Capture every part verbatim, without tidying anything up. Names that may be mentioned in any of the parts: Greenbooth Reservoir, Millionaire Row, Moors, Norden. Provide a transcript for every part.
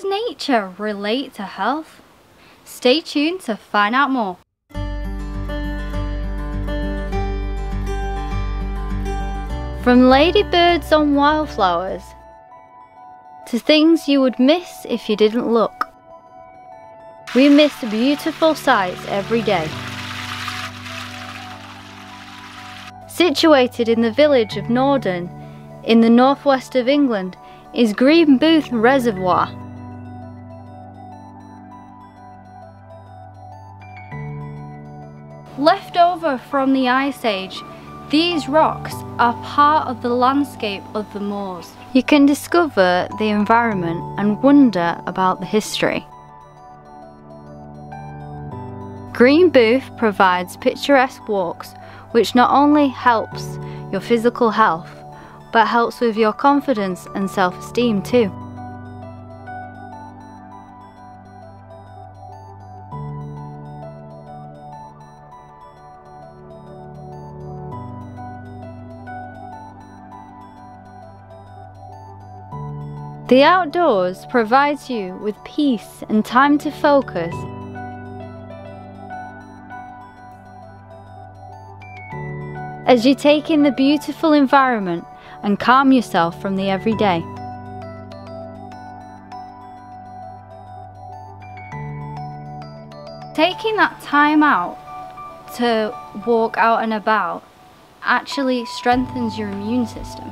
does nature relate to health? Stay tuned to find out more. From ladybirds on wildflowers, to things you would miss if you didn't look. We miss beautiful sights every day. Situated in the village of Norden, in the northwest of England, is Greenbooth Reservoir. Left over from the Ice Age, these rocks are part of the landscape of the Moors. You can discover the environment and wonder about the history. Greenbooth provides picturesque walks which not only helps your physical health but helps with your confidence and self-esteem too. The outdoors provides you with peace and time to focus. As you take in the beautiful environment and calm yourself from the everyday. Taking that time out to walk out and about actually strengthens your immune system.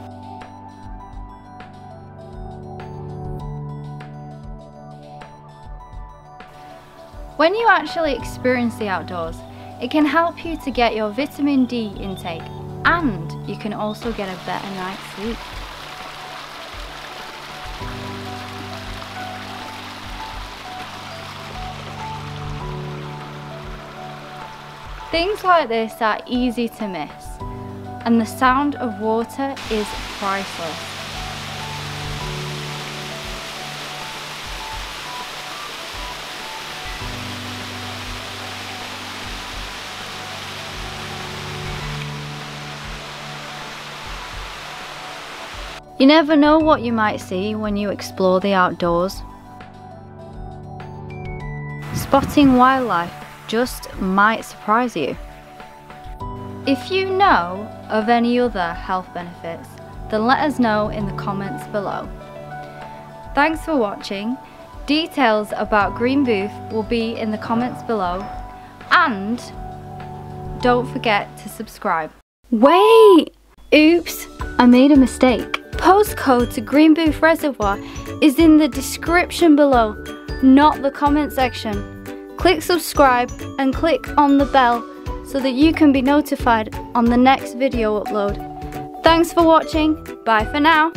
When you actually experience the outdoors, it can help you to get your vitamin D intake, and you can also get a better night's sleep. Things like this are easy to miss, and the sound of water is priceless. You never know what you might see when you explore the outdoors. Spotting wildlife just might surprise you. If you know of any other health benefits, then let us know in the comments below. Thanks for watching. Details about Greenbooth will be in the comments below, and don't forget to subscribe. Wait! Oops, I made a mistake. Postcode to Greenbooth Reservoir is in the description below, not the comment section. Click subscribe and click on the bell so that you can be notified on the next video upload. Thanks for watching, bye for now.